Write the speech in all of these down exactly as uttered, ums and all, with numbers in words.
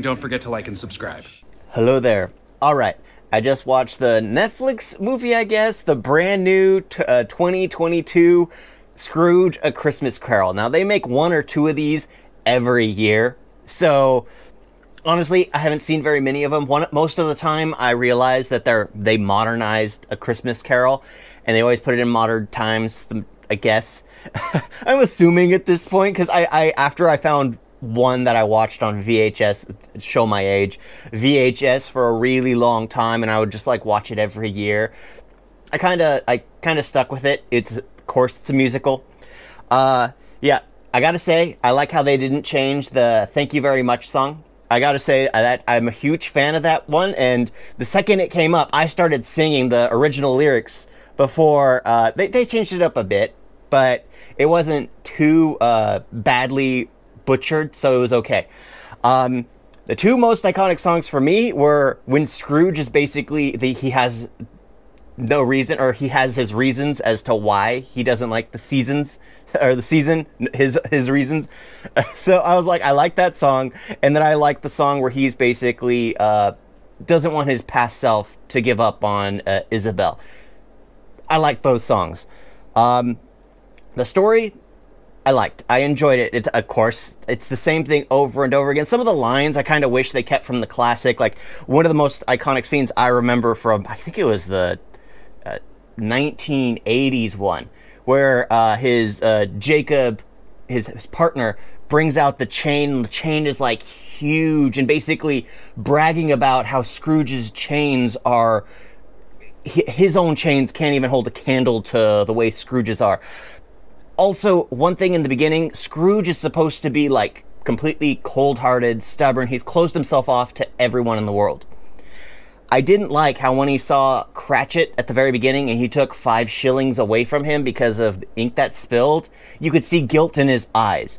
Don't forget to like and subscribe. Hello there. All right. I just watched the Netflix movie, I guess, the brand new t uh, twenty twenty-two Scrooge: A Christmas Carol. Now, they make one or two of these every year. So, honestly, I haven't seen very many of them. One, most of the time, I realize that they're they modernized A Christmas Carol, and they always put it in modern times, I guess. I'm assuming at this point, because I, I after I found one that I watched on V H S, show my age, V H S for a really long time, and I would just like watch it every year. I kind of, I kind of stuck with it. It's, of course, it's a musical. Uh, yeah, I gotta say, I like how they didn't change the "Thank You Very Much" song. I gotta say that I'm a huge fan of that one, and the second it came up, I started singing the original lyrics before uh, they they changed it up a bit, but it wasn't too uh, badly butchered, so it was okay. Um, the two most iconic songs for me were when Scrooge is basically the he has no reason, or he has his reasons as to why he doesn't like the seasons, or the season, his his reasons. So I was like, I like that song, and then I like the song where he's basically uh, doesn't want his past self to give up on uh, Isabel. I like those songs. Um, the story, I liked. I enjoyed it. It, of course, it's the same thing over and over again. Some of the lines I kind of wish they kept from the classic. Like, one of the most iconic scenes I remember from, I think it was the uh, nineteen eighties one, where uh, his uh, Jacob, his, his partner, brings out the chain, and the chain is like huge, and basically bragging about how Scrooge's chains are, his own chains can't even hold a candle to the way Scrooge's are. Also, one thing in the beginning, Scrooge is supposed to be like completely cold-hearted, stubborn. He's closed himself off to everyone in the world. I didn't like how when he saw Cratchit at the very beginning and he took five shillings away from him because of the ink that spilled, you could see guilt in his eyes.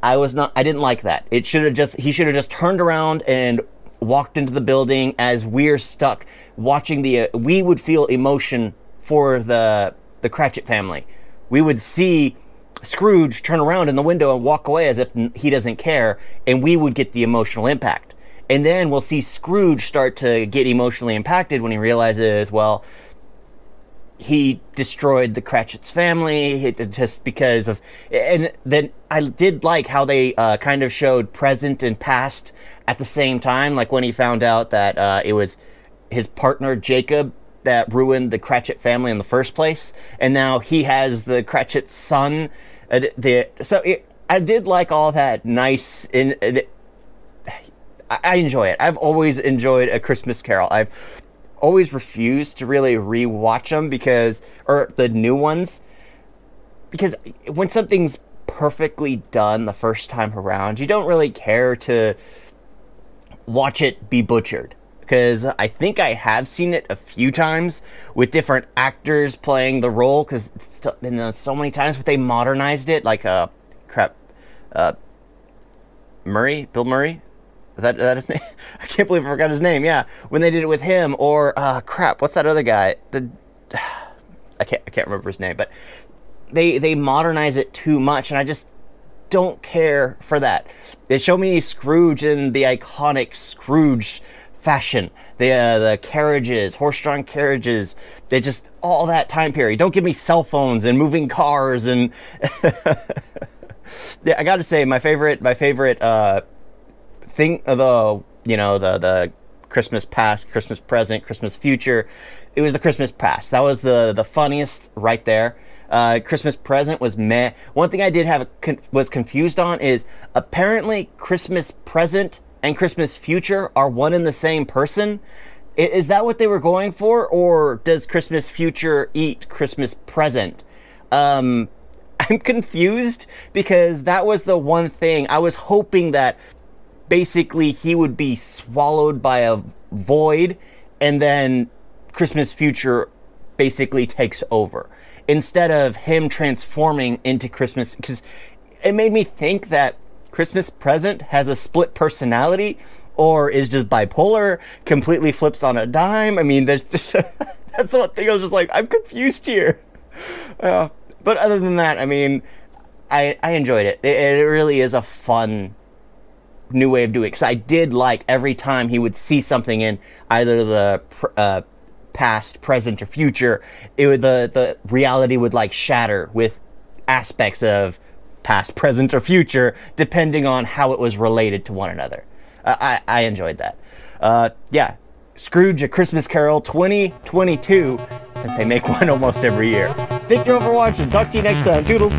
I was not, I didn't like that. It should have just, he should have just turned around and walked into the building as we're stuck watching the, uh, we would feel emotion for the, the Cratchit family. We would see Scrooge turn around in the window and walk away as if he doesn't care, and we would get the emotional impact. And then we'll see Scrooge start to get emotionally impacted when he realizes, well, he destroyed the Cratchit's family just because of... And then I did like how they uh, kind of showed present and past at the same time, like when he found out that uh, it was his partner, Jacob, that ruined the Cratchit family in the first place, and now he has the Cratchit son. Uh, the, so it, I did like all that nice, and I, I enjoy it. I've always enjoyed A Christmas Carol. I've always refused to really re-watch them, because, or the new ones, because when something's perfectly done the first time around, you don't really care to watch it be butchered. Because I think I have seen it a few times with different actors playing the role, because it's been so many times, but they modernized it, like, uh, crap, uh, Murray, Bill Murray, is that, is that his name? I can't believe I forgot his name, yeah, when they did it with him, or, uh, crap, what's that other guy, the, I can't, I can't remember his name, but they, they modernize it too much, and I just don't care for that. They show me Scrooge in the iconic Scrooge fashion, the uh, the carriages, horse-drawn carriages, they just all that time period. Don't give me cell phones and moving cars and yeah, I gotta say my favorite my favorite uh, thing of the you know the the Christmas past, Christmas present, Christmas future. It was the Christmas past. That was the the funniest right there. Uh, Christmas present was meh. One thing I did have con was confused on is apparently Christmas present and Christmas future are one and the same person. Is that what they were going for, or does Christmas future eat Christmas present? Um, I'm confused, because that was the one thing I was hoping, that basically he would be swallowed by a void and then Christmas future basically takes over instead of him transforming into Christmas, because it made me think that Christmas present has a split personality, or is just bipolar, completely flips on a dime. I mean, there's just, that's one thing I was just like, I'm confused here. Uh, but other than that, I mean, I, I enjoyed it. it. It really is a fun new way of doing it, because I did like every time he would see something in either the uh, past, present, or future, it would, the, the reality would like shatter with aspects of past, present, or future, depending on how it was related to one another. Uh, I, I enjoyed that. Uh, yeah, Scrooge: A Christmas Carol twenty twenty-two, since they make one almost every year. Thank you all for watching. Talk to you next time. Doodles.